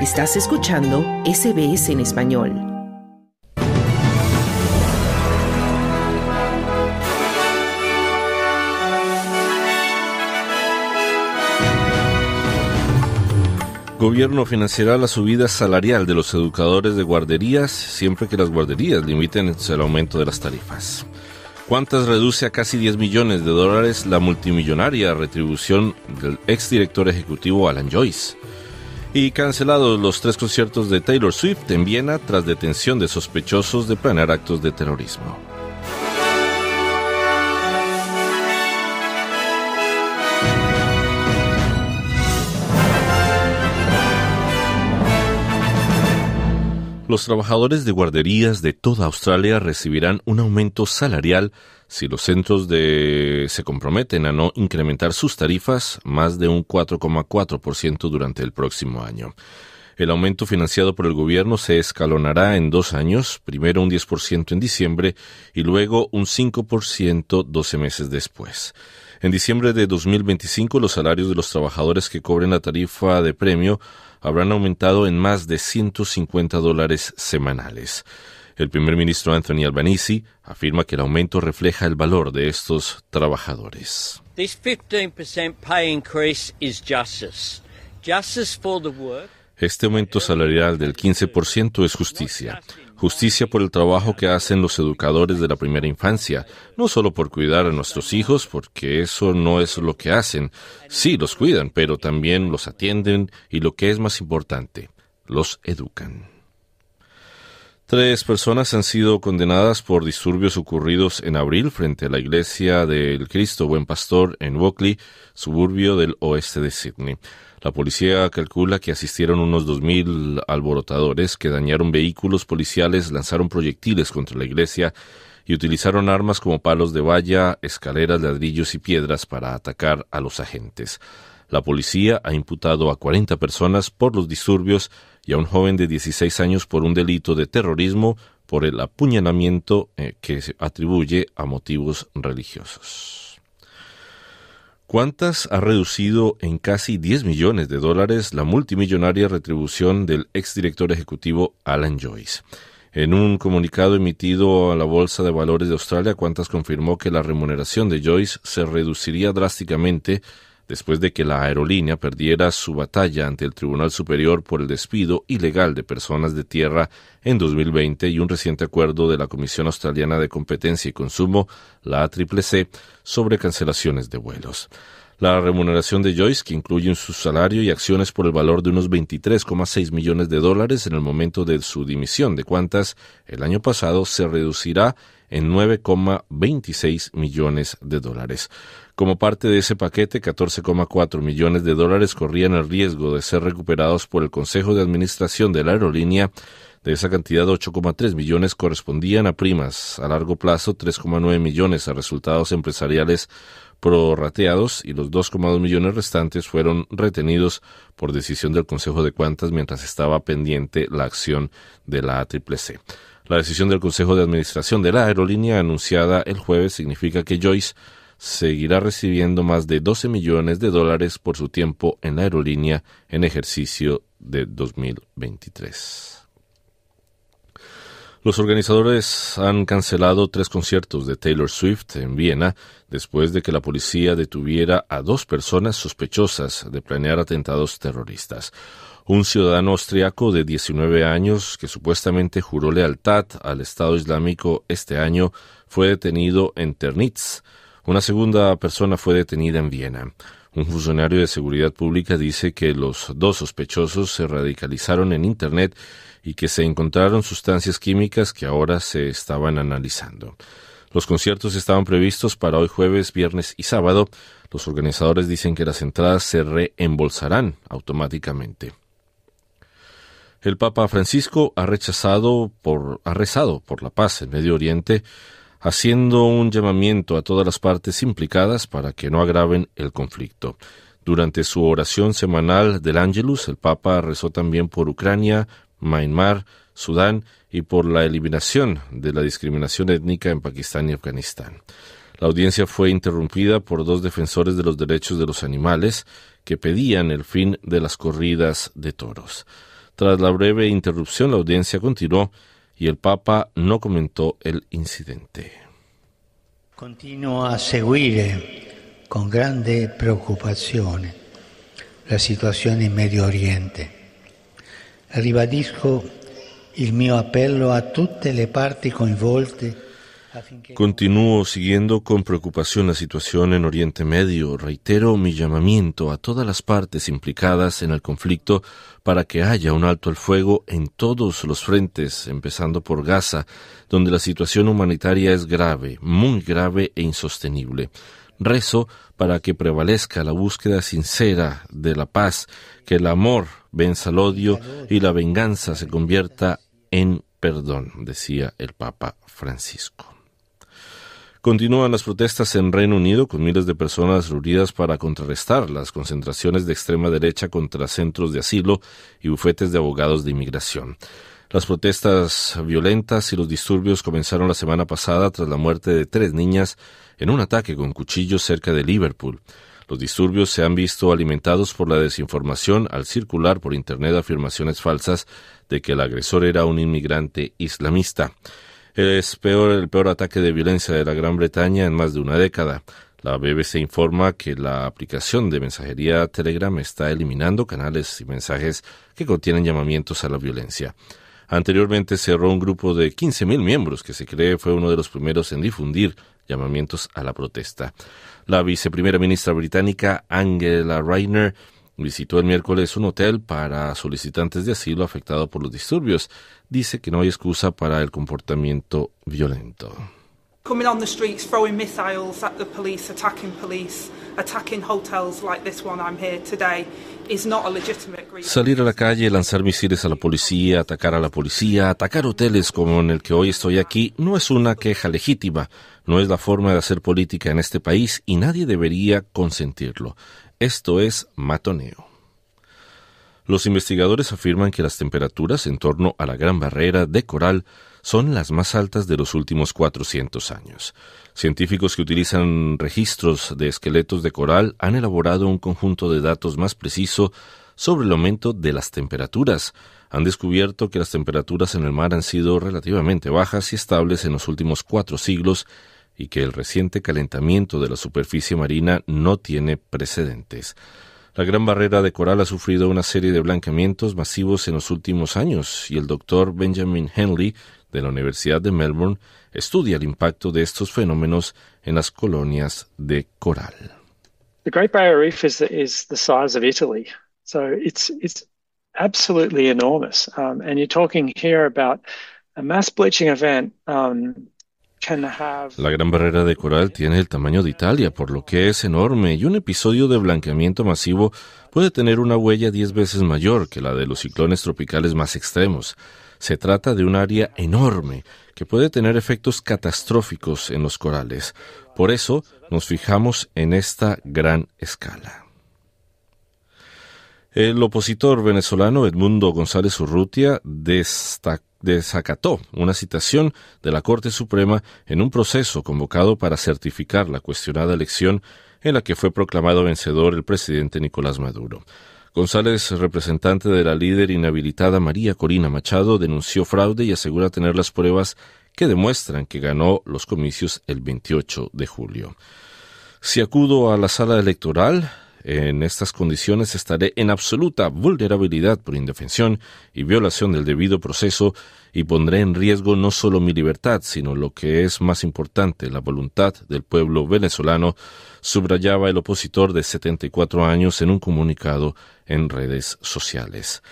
Estás escuchando SBS en Español. Gobierno financiará la subida salarial de los educadores de guarderías siempre que las guarderías limiten el aumento de las tarifas. Qantas reduce a casi $10 millones la multimillonaria retribución del exdirector ejecutivo Alan Joyce. Y cancelados los 3 conciertos de Taylor Swift en Viena tras detención de sospechosos de planear actos de terrorismo. Los trabajadores de guarderías de toda Australia recibirán un aumento salarial si los centros se comprometen a no incrementar sus tarifas más de un 4,4% durante el próximo año. El aumento financiado por el gobierno se escalonará en 2 años, primero un 10% en diciembre y luego un 5% 12 meses después. En diciembre de 2025, los salarios de los trabajadores que cobren la tarifa de premio habrán aumentado en más de $150 semanales. El primer ministro Anthony Albanese afirma que el aumento refleja el valor de estos trabajadores. Este aumento salarial del 15% es justicia. Justicia por el trabajo que hacen los educadores de la primera infancia, no solo por cuidar a nuestros hijos, porque eso no es lo que hacen. Sí, los cuidan, pero también los atienden y, lo que es más importante, los educan. 3 personas han sido condenadas por disturbios ocurridos en abril frente a la iglesia del Cristo Buen Pastor en Wollongong, suburbio del oeste de Sídney. La policía calcula que asistieron unos 2.000 alborotadores que dañaron vehículos policiales, lanzaron proyectiles contra la iglesia y utilizaron armas como palos de valla, escaleras, ladrillos y piedras para atacar a los agentes. La policía ha imputado a 40 personas por los disturbios y a un joven de 16 años por un delito de terrorismo por el apuñalamiento que se atribuye a motivos religiosos. Qantas ha reducido en casi $10 millones la multimillonaria retribución del exdirector ejecutivo Alan Joyce. En un comunicado emitido a la Bolsa de Valores de Australia, Qantas confirmó que la remuneración de Joyce se reduciría drásticamente después de que la aerolínea perdiera su batalla ante el Tribunal Superior por el despido ilegal de personas de tierra en 2020 y un reciente acuerdo de la Comisión Australiana de Competencia y Consumo, la ACCC, sobre cancelaciones de vuelos. La remuneración de Joyce, que incluye su salario y acciones por el valor de unos $23,6 millones en el momento de su dimisión de Qantas el año pasado, se reducirá en $9,26 millones. Como parte de ese paquete, $14,4 millones corrían el riesgo de ser recuperados por el Consejo de Administración de la aerolínea. De esa cantidad, $8,3 millones correspondían a primas a largo plazo, $3,9 millones a resultados empresariales prorrateados y los $2,2 millones restantes fueron retenidos por decisión del Consejo de Qantas mientras estaba pendiente la acción de la ACCC. La decisión del Consejo de Administración de la aerolínea anunciada el jueves significa que Joyce seguirá recibiendo más de $12 millones por su tiempo en la aerolínea en ejercicio de 2023. Los organizadores han cancelado 3 conciertos de Taylor Swift en Viena después de que la policía detuviera a 2 personas sospechosas de planear atentados terroristas. Un ciudadano austriaco de 19 años que supuestamente juró lealtad al Estado Islámico este año fue detenido en Ternitz. Una segunda persona fue detenida en Viena. Un funcionario de seguridad pública dice que los 2 sospechosos se radicalizaron en Internet y que se encontraron sustancias químicas que ahora se estaban analizando. Los conciertos estaban previstos para hoy jueves, viernes y sábado. Los organizadores dicen que las entradas se reembolsarán automáticamente. El Papa Francisco ha rezado por la paz en Medio Oriente, haciendo un llamamiento a todas las partes implicadas para que no agraven el conflicto. Durante su oración semanal del Ángelus, el Papa rezó también por Ucrania, Myanmar, Sudán y por la eliminación de la discriminación étnica en Pakistán y Afganistán. La audiencia fue interrumpida por 2 defensores de los derechos de los animales que pedían el fin de las corridas de toros. Tras la breve interrupción, la audiencia continuó y el Papa no comentó el incidente. Continuo a seguire con grande preoccupazione la situazione in Medio Oriente. Ribadisco il mio appello a tutte le parti coinvolte. Continúo siguiendo con preocupación la situación en Oriente Medio. Reitero mi llamamiento a todas las partes implicadas en el conflicto para que haya un alto el fuego en todos los frentes, empezando por Gaza, donde la situación humanitaria es grave, muy grave e insostenible. Rezo para que prevalezca la búsqueda sincera de la paz, que el amor venza al odio y la venganza se convierta en perdón, decía el Papa Francisco. Continúan las protestas en Reino Unido, con miles de personas reunidas para contrarrestar las concentraciones de extrema derecha contra centros de asilo y bufetes de abogados de inmigración. Las protestas violentas y los disturbios comenzaron la semana pasada tras la muerte de 3 niñas en un ataque con cuchillos cerca de Liverpool. Los disturbios se han visto alimentados por la desinformación al circular por Internet afirmaciones falsas de que el agresor era un inmigrante islamista. Es el peor ataque de violencia de la Gran Bretaña en más de una década. La BBC informa que la aplicación de mensajería Telegram está eliminando canales y mensajes que contienen llamamientos a la violencia. Anteriormente cerró un grupo de 15.000 miembros que se cree fue uno de los primeros en difundir llamamientos a la protesta. La viceprimera ministra británica Angela Rayner visitó el miércoles un hotel para solicitantes de asilo afectado por los disturbios. Dice que no hay excusa para el comportamiento violento. Coming on the streets, throwing missiles at the police, attacking hotels like this one I'm here today is not a legitimate grievance. Salir a la calle, lanzar misiles a la policía, atacar hoteles como en el que hoy estoy aquí, no es una queja legítima, no es la forma de hacer política en este país y nadie debería consentirlo. Esto es matoneo. Los investigadores afirman que las temperaturas en torno a la Gran Barrera de Coral son las más altas de los últimos 400 años. Científicos que utilizan registros de esqueletos de coral han elaborado un conjunto de datos más preciso sobre el aumento de las temperaturas. Han descubierto que las temperaturas en el mar han sido relativamente bajas y estables en los últimos 4 siglos y que el reciente calentamiento de la superficie marina no tiene precedentes. La Gran Barrera de Coral ha sufrido una serie de blanqueamientos masivos en los últimos años y el doctor Benjamin Henley, de la Universidad de Melbourne, estudia el impacto de estos fenómenos en las colonias de coral. The Great Barrier Reef is the size of Italy, so it's absolutely enormous. And you're talking here about a mass bleaching event. La Gran Barrera de Coral tiene el tamaño de Italia, por lo que es enorme, y un episodio de blanqueamiento masivo puede tener una huella 10 veces mayor que la de los ciclones tropicales más extremos. Se trata de un área enorme que puede tener efectos catastróficos en los corales. Por eso nos fijamos en esta gran escala. El opositor venezolano Edmundo González Urrutia desacató una citación de la Corte Suprema en un proceso convocado para certificar la cuestionada elección en la que fue proclamado vencedor el presidente Nicolás Maduro. González, representante de la líder inhabilitada María Corina Machado, denunció fraude y asegura tener las pruebas que demuestran que ganó los comicios el 28 de julio. Si acudo a la sala electoral, en estas condiciones estaré en absoluta vulnerabilidad por indefensión y violación del debido proceso y pondré en riesgo no solo mi libertad, sino lo que es más importante, la voluntad del pueblo venezolano, subrayaba el opositor de 74 años en un comunicado en redes sociales.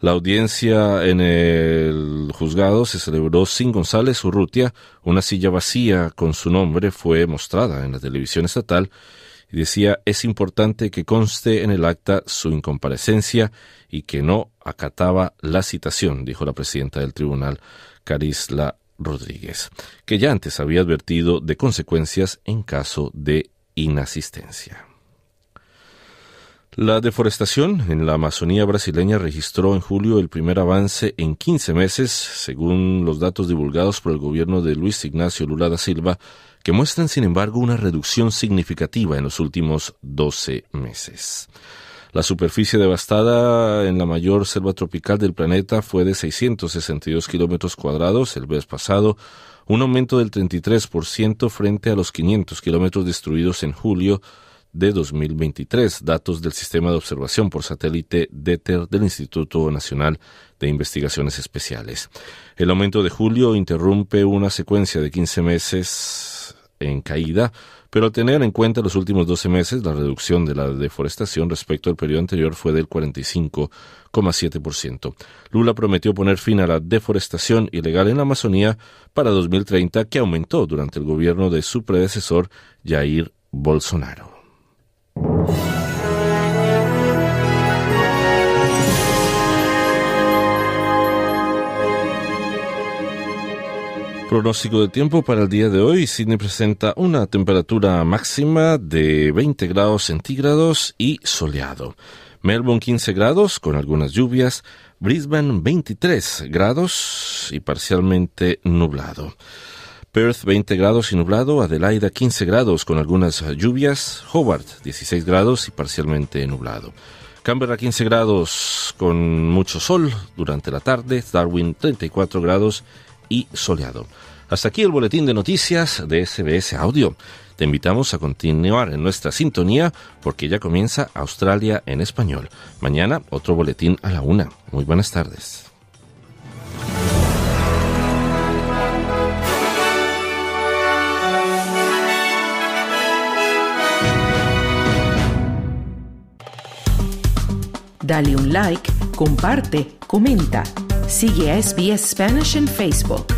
La audiencia en el juzgado se celebró sin González Urrutia. Una silla vacía con su nombre fue mostrada en la televisión estatal y decía: es importante que conste en el acta su incomparecencia y que no acataba la citación, dijo la presidenta del tribunal, Carisla Rodríguez, que ya antes había advertido de consecuencias en caso de inasistencia. La deforestación en la Amazonía brasileña registró en julio el primer avance en 15 meses, según los datos divulgados por el gobierno de Luis Ignacio Lula da Silva, que muestran, sin embargo, una reducción significativa en los últimos 12 meses. La superficie devastada en la mayor selva tropical del planeta fue de 662 kilómetros cuadrados el mes pasado, un aumento del 33% frente a los 500 kilómetros destruidos en julio de 2023, datos del Sistema de Observación por Satélite DETER del Instituto Nacional de Investigaciones Especiales. El aumento de julio interrumpe una secuencia de 15 meses en caída, pero al tener en cuenta los últimos 12 meses, la reducción de la deforestación respecto al periodo anterior fue del 45,7%. Lula prometió poner fin a la deforestación ilegal en la Amazonía para 2030, que aumentó durante el gobierno de su predecesor, Jair Bolsonaro. Pronóstico de tiempo para el día de hoy. Sídney presenta una temperatura máxima de 20 grados centígrados y soleado. Melbourne 15 grados con algunas lluvias. Brisbane 23 grados y parcialmente nublado. Perth 20 grados y nublado, Adelaida 15 grados con algunas lluvias, Hobart 16 grados y parcialmente nublado. Canberra 15 grados con mucho sol durante la tarde, Darwin 34 grados y soleado. Hasta aquí el boletín de noticias de SBS Audio. Te invitamos a continuar en nuestra sintonía porque ya comienza Australia en Español. Mañana otro boletín a la 1. Muy buenas tardes. Dale un like, comparte, comenta. Sigue a SBS Spanish en Facebook.